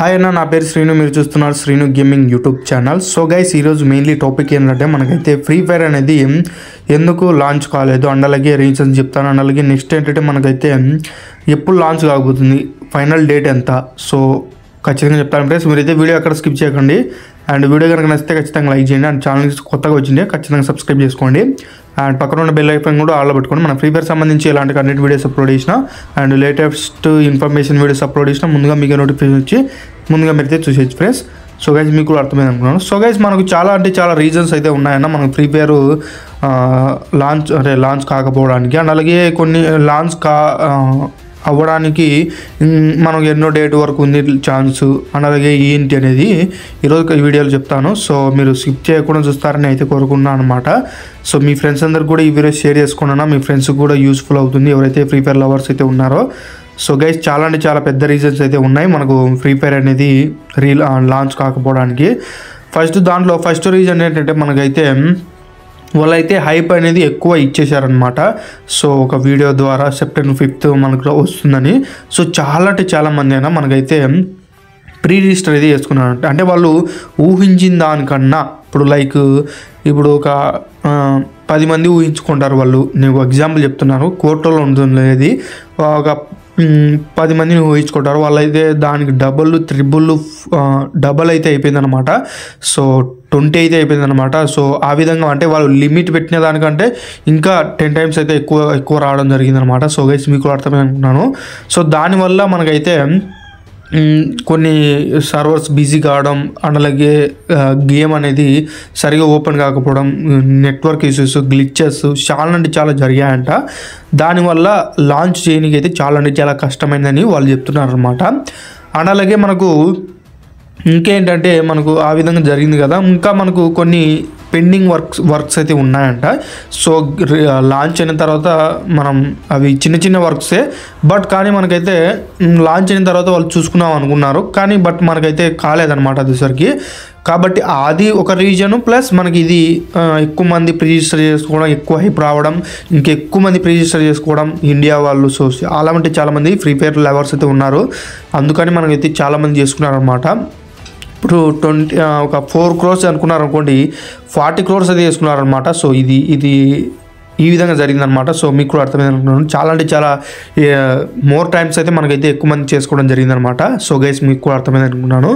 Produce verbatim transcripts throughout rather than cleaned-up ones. हाय अना ना पेर श्रीनु मेरे चूस्तुन्नारु Srinu gaming YouTube channel. So guys ई रोज़ु मेनली टॉपिक एंटे मनकैते फ्री फायर अनेदी एंदुकु लांच कालेदु अंड अलागे रीजन्स चेप्तानु अंड अलागे नेक्स्ट एंटे मनकैते एप्पुडु लांच काबोतुंदी फाइनल डेट एंत सो ఖచ్చితంగా చెప్తాను ఫ్రెండ్స్। మీరైతే వీడియో ఎక్కడ స్కిప్ చేయకండి అండ్ వీడియో కనుక నచ్చితే ఖచ్చితంగా లైక్ చేయండి అండ్ ఛానల్ కొత్తగా వచ్చింది ఖచ్చితంగా సబ్స్క్రైబ్ చేసుకోండి అండ్ పక్కన ఉన్న బెల్ ఐకాన్ కూడా ఆల్లో పెట్టుకోండి। మన ఫ్రీ ఫైర్ సంబంధించి ఇలాంటి కంటెంట్ వీడియోస్ అప్లోడ్ చేసినా and latest information videos upload చేసినా ముందుగా మీకు నోటిఫికేషన్ వచ్చి ముందుగా మీరైతే చూసేయచ్చు ఫ్రెండ్స్। సో గైస్ మీకు కూడా అర్థమైంది అనుకున్నాను। సో గైస్ మనకు చాలా అంటే చాలా రీజన్స్ అయితే ఉన్నాయన్న మనకు ఫ్రీ ఫైర్ లాంచ్ అంటే లాంచ్ కాకపోవడానికి అండ్ అలాగే కొన్ని లాంచ్ కా అవ్వడానికి మనకు ఎన్నో డేట్ వరకు ఉంది ఛాన్స్ అండ్ అలాగే ఏంటి అనేది ఈరోజు ఈ వీడియోలో చెప్తాను। సో మీరు స్కిప్ చేయకుండా చూస్తారని అయితే కోరుకున్నాను అనమాట। సో మీ ఫ్రెండ్స్ అందరు కూడా ఈ వీడియో షేర్ చేసుకున్నా మీ ఫ్రెండ్స్ కూడా యూస్ఫుల్ అవుతుంది ఎవరైతే ఫ్రీ ఫైర్ లవర్స్ అయితే ఉన్నారో। సో గైస్ చాలా అంటే చాలా పెద్ద రీజన్స్ అయితే ఉన్నాయి మనకు ఫ్రీ ఫైర్ అనేది రీ లాంచ్ కాకపోవడానికి। ఫస్ట్ దాంట్లో ఫస్ట్ రీజన్ ఏంటంటే మనకైతే వాళ్ళైతే హైప్ అనేది ఎక్కువ ఇచ్చేశారనమాట। సో ఒక వీడియో ద్వారా సెప్టెంబర్ ఫిఫ్త్ మనకు వస్తుందని సో చాలా అంటే చాలామంది అయినా మనకైతే ప్రీ రిజిస్టర్ అయితే చేసుకున్నారంట। అంటే వాళ్ళు ఊహించిన దానికన్నా ఇప్పుడు లైక్ ఇప్పుడు ఒక పది మంది ఊహించుకుంటారు వాళ్ళు, నేను ఎగ్జాంపుల్ చెప్తున్నాను కోర్టులో ఉంటుంది ఒక పది మందిని ఊహించుకుంటారు వాళ్ళైతే దానికి డబుల్ త్రిబుల్ డబల్ అయితే అయిపోయిందనమాట। సో ట్వంటీ అయితే అయిపోయిందనమాట। సో ఆ విధంగా అంటే వాళ్ళు లిమిట్ పెట్టిన దానికంటే ఇంకా టెన్ టైమ్స్ అయితే ఎక్కువ ఎక్కువ రావడం జరిగిందనమాట। సో గైస్ మీకు అర్థమై అనుకున్నాను। సో దానివల్ల మనకైతే కొన్ని సర్వర్స్ బిజీ కావడం అండ్ అలాగే గేమ్ అనేది సరిగా ఓపెన్ కాకపోవడం నెట్వర్క్ ఇష్యూస్ గ్లిచెస్ చాలా అంటే చాలా జరిగాయంట। దానివల్ల లాంచ్ చేయడానికి అయితే చాలా అంటే చాలా కష్టమైందని వాళ్ళు చెప్తున్నారు అనమాట। అండ్ అలాగే మనకు ఇంకేంటంటే మనకు ఆ విధంగా జరిగింది కదా, ఇంకా మనకు కొన్ని పెండింగ్ వర్క్స్ వర్క్స్ అయితే ఉన్నాయంట। సో లాంచ్ అయిన తర్వాత మనం అవి చిన్న చిన్న వర్క్సే బట్ కానీ మనకైతే లాంచ్ అయిన తర్వాత వాళ్ళు చూసుకున్నాం అనుకున్నారు కానీ బట్ మనకైతే కాలేదన్నమాట అదేసరికి। కాబట్టి అది ఒక రీజను ప్లస్ మనకి ఇది ఎక్కువ మంది ప్రీ రిజిస్టర్ చేసుకోవడం ఎక్కువ హైప్ రావడం ఇంకెక్కువ మంది ప్రీ రిజిస్టర్ చేసుకోవడం ఇండియా వాళ్ళు సో చాలా అంటే చాలామంది ఫ్రీ ఫైర్ లవర్స్ అయితే ఉన్నారు అందుకని మనకైతే చాలామంది చేసుకున్నారనమాట। ఇప్పుడు ట్వంటీ ఒక ఫోర్ క్రోర్స్ అనుకున్నారు అనుకోండి ఫార్టీ క్రోర్స్ అది చేసుకున్నారనమాట। సో ఇది ఇది ఈ విధంగా జరిగిందనమాట। సో మీకు కూడా అర్థమైంది అనుకున్నాను చాలా అంటే చాలా మోర్ టైమ్స్ అయితే మనకైతే ఎక్కువ మంది చేసుకోవడం జరిగిందనమాట। సో గైస్ మీకు కూడా అర్థమైంది అనుకున్నాను।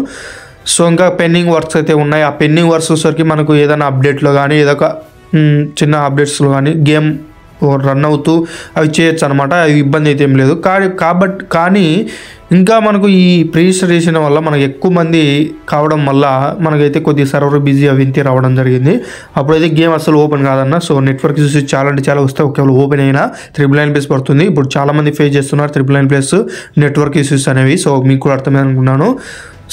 సో ఇంకా పెండింగ్ వర్క్స్ అయితే ఉన్నాయి, ఆ పెండింగ్ వర్క్స్ వచ్చేసరికి మనకు ఏదైనా అప్డేట్లో కానీ ఏదో ఒక చిన్న అప్డేట్స్లో కానీ గేమ్ రన్ అవుతూ అవి చేయొచ్చు అనమాట, అవి ఇబ్బంది అయితే ఏం లేదు కానీ కాబట్టి కానీ ఇంకా మనకు ఈ ప్రీ రిజిస్ట్రేషన్ వల్ల మనకు ఎక్కువ మంది కావడం వల్ల మనకైతే కొద్దిగా సర్వర్ బిజీ అవింతే రావడం జరిగింది అప్పుడైతే గేమ్ అసలు ఓపెన్ కాదన్న। సో నెట్వర్క్ ఇష్యూస్ చాలా అంటే చాలా వస్తాయి ఒకవేళ ఓపెన్ అయినా త్రిబుల్ నైన్ ప్లస్ పడుతుంది ఇప్పుడు చాలామంది ఫేస్ చేస్తున్నారు triple nine plus network issues అనేవి। సో మీకు కూడా అర్థమైంది అనుకున్నాను।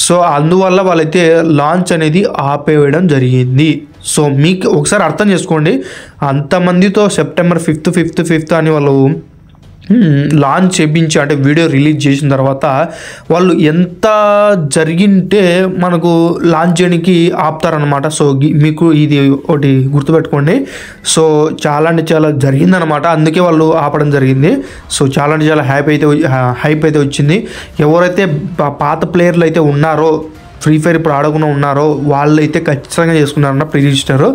సో అందువల్ల వాళ్ళైతే లాంచ్ అనేది ఆపేయడం జరిగింది। సో మీకు ఒకసారి అర్థం చేసుకోండి అంతమందితో సెప్టెంబర్ ఫిఫ్త్ ఫిఫ్త్ ఫిఫ్త్ అని వాళ్ళు లాంచ్ చేయించి అంటే వీడియో రిలీజ్ చేసిన తర్వాత వాళ్ళు ఎంత జరిగింటే మనకు లాంచ్ చేయడానికి ఆపుతారనమాట। సో మీకు ఇది ఒకటి గుర్తుపెట్టుకోండి। సో చాలా అంటే చాలా జరిగిందనమాట అందుకే వాళ్ళు ఆపడం జరిగింది। సో చాలా అంటే చాలా హ్యాపీ అయితే హైప్ అయితే వచ్చింది ఎవరైతే పాత ప్లేయర్లు అయితే ఉన్నారో ఫ్రీ ఫైర్ ఇప్పుడు ఆడకుండా ఉన్నారో వాళ్ళైతే ఖచ్చితంగా చేసుకున్నారన్న ప్రీ రిజిస్టర్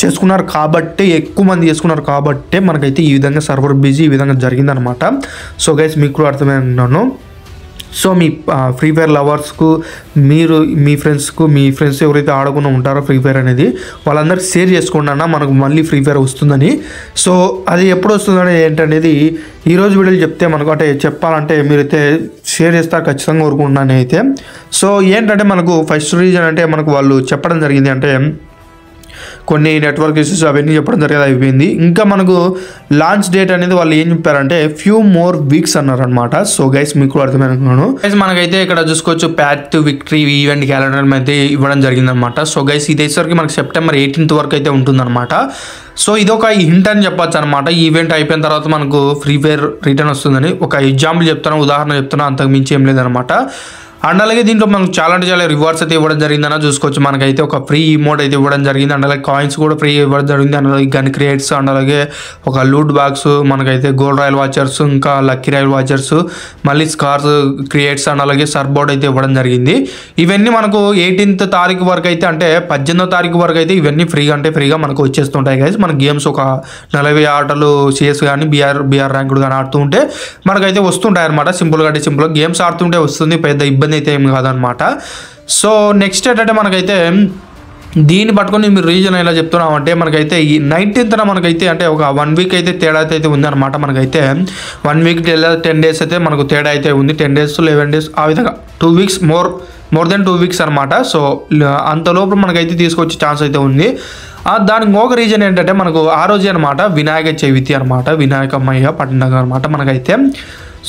చేసుకున్నారు కాబట్టి ఎక్కువ మంది చేసుకున్నారు కాబట్టి మనకైతే ఈ విధంగా సర్వర్ బిజీ ఈ విధంగా జరిగిందనమాట। సో గైస్ మీకు కూడా అర్థమైందనుకున్నాను। సో మీ ఫ్రీ ఫైర్ లవర్స్కు మీరు మీ ఫ్రెండ్స్కు మీ ఫ్రెండ్స్ ఎవరైతే ఆడకుండా ఉంటారో ఫ్రీ ఫైర్ అనేది వాళ్ళందరికీ షేర్ చేసుకోండి అన్న మనకు మళ్ళీ ఫ్రీ ఫైర్ వస్తుందని। సో అది ఎప్పుడు వస్తుందని ఏంటనేది ఈరోజు వీడియోలు చెప్తే మనకు అంటే చెప్పాలంటే మీరైతే షేర్ చేస్తారు ఖచ్చితంగా కోరుకుంటున్నాను అయితే। సో ఏంటంటే మనకు ఫస్ట్ రీజన్ అంటే మనకు వాళ్ళు చెప్పడం జరిగింది అంటే కొన్ని నెట్వర్క్ ఇష్యూస్ అవన్నీ చెప్పడం జరిగేది అయిపోయింది ఇంకా మనకు లాంచ్ డేట్ అనేది వాళ్ళు ఏం చెప్పారంటే ఫ్యూ మోర్ వీక్స్ అన్నారనమాట। సో గైస్ మీకు అర్థమైన అనుకున్నాను గైస్ మనకైతే ఇక్కడ చూసుకోవచ్చు path to victory event calendar అయితే ఇవ్వడం జరిగిందనమాట। సో గైస్ ఇదేసరికి మనకు సెప్టెంబర్ ఎయిటీన్త్ వరకు అయితే ఉంటుందన్నమాట। సో ఇదొక హింట్ అని చెప్పచ్చు అనమాట ఈవెంట్ అయిపోయిన తర్వాత మనకు ఫ్రీ ఫైర్ రిటర్న్ వస్తుందని ఒక ఎగ్జాంపుల్ చెప్తాను ఉదాహరణ చెప్తాను అంతకు మించి ఏం లేదనమాట। అండ్ అలాగే దీంట్లో మనకు చాలా అంటే చాలా రివార్డ్స్ అయితే ఇవ్వడం జరిగిందన్న చూసుకోవచ్చు. మనకైతే ఒక ఫ్రీ ఇమోట్ అయితే ఇవ్వడం జరిగింది, అండ్ అలాగే కాయిన్స్ కూడా ఫ్రీ ఇవ్వడం జరిగింది, అండ్ అలాగే గన్ క్రియేట్స్, అండ్ అలాగే ఒక లూట్ బాక్స్, మనకైతే గోల్డ్ రాయల్ వాచర్స్, ఇంకా లక్కీ రాయల్ వాచర్స్, మళ్ళీ స్కార్స్ క్రియేట్స్, అండ్ అలాగే సర్ బోర్డ్ అయితే ఇవ్వడం జరిగింది. ఇవన్నీ మనకు ఎయిటీన్త్ తారీఖు వరకు అయితే అంటే పద్దెనిమిదో తారీఖు వరకు అయితే ఇవన్నీ ఫ్రీగా అంటే ఫ్రీగా మనకు వచ్చేస్తుంటాయి గైస్. మన గేమ్స్ ఒక నలభై ఆటలు సిఎస్ కానీ బీఆర్ బీఆర్ ర్యాంకుడు కానీ ఆడుతూ ఉంటే మనకైతే వస్తుంటాయి అనమాట. సింపుల్గా అంటే సింపుల్గా గేమ్స్ ఆడుతుంటే వస్తుంది, పెద్ద ఇబ్బంది అయితే ఏమి కాదనమాట. సో నెక్స్ట్ ఏంటంటే మనకైతే దీన్ని పట్టుకొని మీరు రీజన్ ఎలా చెప్తున్నాం అంటే మనకైతే ఈ నైన్టీన్త్న మనకైతే అంటే ఒక వన్ వీక్ అయితే తేడా అయితే ఉందన్నమాట. మనకైతే వన్ వీక్ టెన్ డేస్ అయితే మనకు తేడా అయితే ఉంది. టెన్ డేస్ లెవెన్ డేస్ ఆ విధంగా two weeks more more than two weeks అనమాట. సో అంతలోపు మనకైతే తీసుకొచ్చే ఛాన్స్ అయితే ఉంది. దానికి ఇంకొక రీజన్ ఏంటంటే మనకు ఆ రోజు అనమాట వినాయక చవితి అనమాట, వినాయకమయ్య పండుగ అనమాట మనకైతే.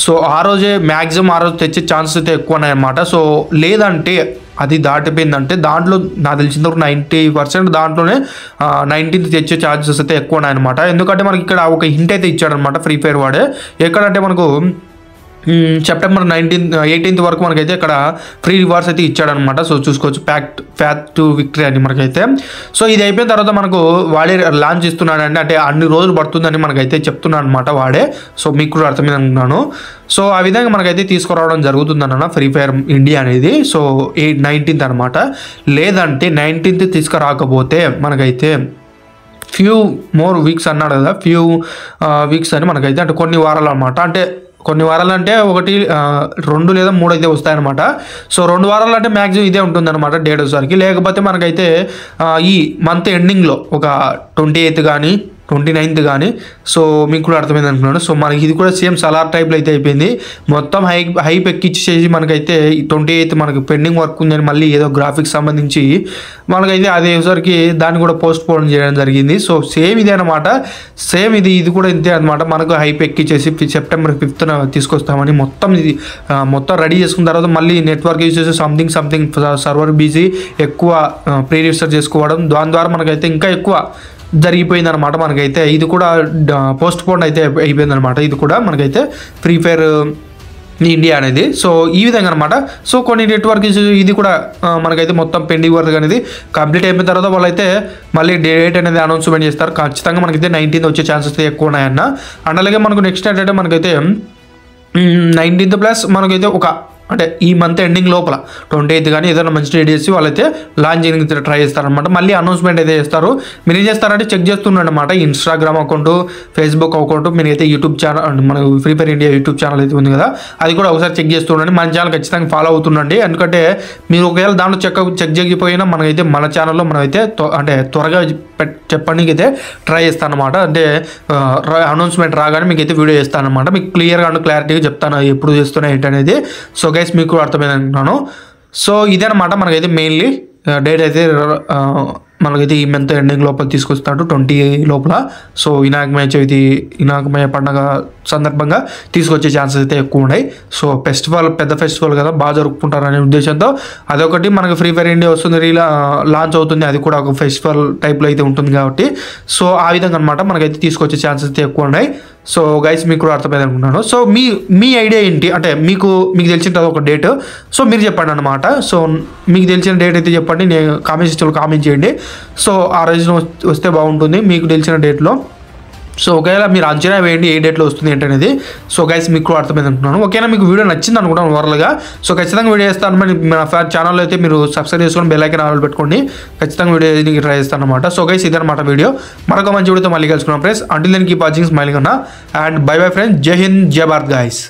సో ఆ రోజే మ్యాక్సిమం ఆ రోజు తెచ్చే ఛాన్సెస్ అయితే ఎక్కువ ఉన్నాయన్నమాట. సో లేదంటే అది దాటిపోయిందంటే దాంట్లో నాకు తెలిసినందుకు నైంటీ పర్సెంట్ దాంట్లోనే నైన్టీన్త్ తెచ్చే ఛాన్సెస్ అయితే ఎక్కువ ఉన్నాయన్నమాట. ఎందుకంటే మనకి ఇక్కడ ఒక హింట్ అయితే ఇచ్చాడనమాట ఫ్రీ ఫైర్ వాడే. ఎక్కడంటే మనకు సెప్టెంబర్ నైన్టీన్త్ ఎయిటీన్త్ వరకు మనకైతే ఇక్కడ ఫ్రీ రివార్డ్స్ అయితే ఇచ్చాడనమాట. సో చూసుకోవచ్చు ప్యాక్ట్ ఫ్యాక్ట్ టు విక్టరీ అని మనకైతే. సో ఇది అయిపోయిన తర్వాత మనకు వాడే లాంచ్ ఇస్తున్నాడంటే అంటే అన్ని రోజులు పడుతుందని మనకైతే చెప్తున్నాను అనమాట వాడే. సో మీకు కూడా అర్థమైంది అనుకున్నాను. సో ఆ విధంగా మనకైతే తీసుకురావడం జరుగుతుందన్న ఫ్రీ ఫైర్ ఇండియా అనేది. సో ఏ నైన్టీన్త్ అనమాట. లేదంటే నైన్టీన్త్ తీసుకురాకపోతే మనకైతే ఫ్యూ మోర్ వీక్స్ అన్నాడు కదా, ఫ్యూ వీక్స్ అని మనకైతే అంటే కొన్ని వారాలు అనమాట. అంటే కొన్ని వారాలు అంటే ఒకటి రెండు లేదా మూడు అయితే వస్తాయన్నమాట. సో రెండు వారాలు అంటే మ్యాక్సిమం ఇదే ఉంటుందన్నమాట డేట్ వచ్చేసరికి. లేకపోతే మనకైతే ఈ మంత్ ఎండింగ్లో ఒక ట్వంటీ ఎయిత్ కానీ ట్వంటీ నైన్త్ కానీ. సో మీకు కూడా అర్థమైంది అనుకున్నాను. సో మనకి ఇది కూడా సేమ్ సలార్ టైప్లో అయితే అయిపోయింది. మొత్తం హై హైప్ ఎక్కిచ్చేసి మనకైతే ట్వంటీ ఎయిత్ మనకి పెండింగ్ వర్క్ ఉందని మళ్ళీ ఏదో గ్రాఫిక్స్ సంబంధించి మనకైతే అదేసరికి దాన్ని కూడా పోస్ట్ పోన్ చేయడం జరిగింది. సో సేమ్ ఇదే అనమాట, సేమ్ ఇది ఇది కూడా ఇంతే అనమాట. మనకు హైప్ ఎక్కిచ్చేసి సెప్టెంబర్ ఫిఫ్త్న తీసుకొస్తామని మొత్తం ఇది మొత్తం రెడీ చేసుకున్న తర్వాత మళ్ళీ నెట్వర్క్ యూజ్ చేసి సంథింగ్ సంథింగ్ సర్వర్ బిజీ ఎక్కువ ప్రీ రిజిస్టర్ చేసుకోవడం దాని ద్వారా మనకైతే ఇంకా ఎక్కువ జరిగిపోయింది అనమాట. మనకైతే ఇది కూడా పోస్ట్ పోన్ అయితే అయిపోయింది అనమాట. ఇది కూడా మనకైతే ఫ్రీ ఫైర్ ఇండియా అనేది సో ఈ విధంగా అనమాట. సో కొన్ని నెట్వర్క్ ఇది కూడా మనకైతే మొత్తం పెండింగ్ వర్క్ అనేది కంప్లీట్ అయిపోయిన తర్వాత వాళ్ళైతే మళ్ళీ డేట్ అనేది అనౌన్స్మెంట్ చేస్తారు. ఖచ్చితంగా మనకైతే నైన్టీన్త్ వచ్చే ఛాన్సెస్ ఎక్కువ ఉన్నాయన్న. అండ్ అలాగే మనకు నెక్స్ట్ ఏంటంటే మనకైతే నైన్టీన్త్ ప్లస్ మనకైతే ఒక అంటే ఈ మంత్ ఎండింగ్ లోపల ట్వంటీ ఎయిత్ కానీ ఏదైనా మంచి డేట్ చేసి వాళ్ళైతే లాంచ్ చేయడానికి ట్రై చేస్తారనమాట. మళ్ళీ అనౌన్స్మెంట్ అయితే చేస్తారు. మీరు ఏం చేస్తారంటే చెక్ చేస్తున్నారనమాట ఇన్స్టాగ్రామ్ అకౌంట్, ఫేస్బుక్ అకౌంట్, మీరైతే యూట్యూబ్ ఛానల్ మన free fire India YouTube channel అయితే ఉంది కదా అది కూడా ఒకసారి చెక్ చేస్తుండండి. మన ఛానల్ ఖచ్చితంగా ఫాలో అవుతుండండి. ఎందుకంటే మీరు ఒకవేళ దాంట్లో చెక్ చెక్ చేయకపోయినా మనకైతే మన ఛానల్లో మనమైతే అంటే త్వరగా చెప్పడానికి అయితే ట్రై చేస్తాను అనమాట. అంటే అనౌన్స్మెంట్ రాగానే మీకైతే వీడియో చేస్తాను అనమాట. మీకు క్లియర్గా అండ్ క్లారిటీగా చెప్తాను ఎప్పుడు చేస్తున్నా ఏంటనేది. సో గైస్ మీకు అర్థమైంది అనుకున్నాను. సో ఇదే అనమాట మనకైతే మెయిన్లీ డేట్ అయితే మనకైతే ఈ మంత్ ఎండింగ్ లోపల తీసుకొస్తాడు ట్వంటీ లోపల. సో వినాయకమయ చవితి వినాయకమయ పండుగ సందర్భంగా తీసుకొచ్చే ఛాన్సెస్ అయితే ఎక్కువ ఉన్నాయి. సో ఫెస్టివల్ పెద్ద ఫెస్టివల్ కదా బాగా జరుపుకుంటారు అనే ఉద్దేశంతో అదొకటి మనకు ఫ్రీ ఫైర్ ఇండియా వస్తుంది రీలా లాంచ్ అవుతుంది. అది కూడా ఒక ఫెస్టివల్ టైప్లో అయితే ఉంటుంది కాబట్టి సో ఆ విధంగా అనమాట మనకైతే తీసుకొచ్చే ఛాన్సెస్ అయితే ఎక్కువ ఉన్నాయి. సో గైస్ మీకు కూడా అర్థమైంది అనుకున్నాను. సో మీ మీ ఐడియా ఏంటి అంటే మీకు మీకు తెలిసిన ఒక డేట్ సో మీరు చెప్పండి అనమాట. సో మీకు తెలిసిన డేట్ అయితే చెప్పండి, నేను కామెంట్ సెక్షన్లో కామెంట్ చేయండి. సో ఆ రోజున వస్తే బాగుంటుంది మీకు తెలిసిన డేట్లో. సో ఒకవేళ మీరు అంచనా వేయండి ఏ డేట్లో వస్తుంది ఏంటనేది. సో గైస్ మీకు కూడా అర్థమైంది అనుకున్నాను. ఓకేనా, మీకు వీడియో నచ్చింది అనుకుంటాను ఓవరాల్గా. సో ఖచ్చితంగా వీడియో చేస్తాను. మరి మన ఛానల్లో అయితే మీరు సబ్స్క్రైబ్ చేసుకొని బెల్ ఐకాన్ ఆల్ పెట్టుకోండి. ఖచ్చితంగా వీడియో చేయడానికి ట్రై చేస్తాను అనమాట. సో గైస్ ఇదన్నమాట వీడియో. మరొక మంచి వీడియోతో మళ్ళీ కలుసుకున్నాం friends. Until then keep watching smiling అన్న అండ్ బై బై ఫ్రెండ్స్. జై హింద్, జై భారత్ గైస్.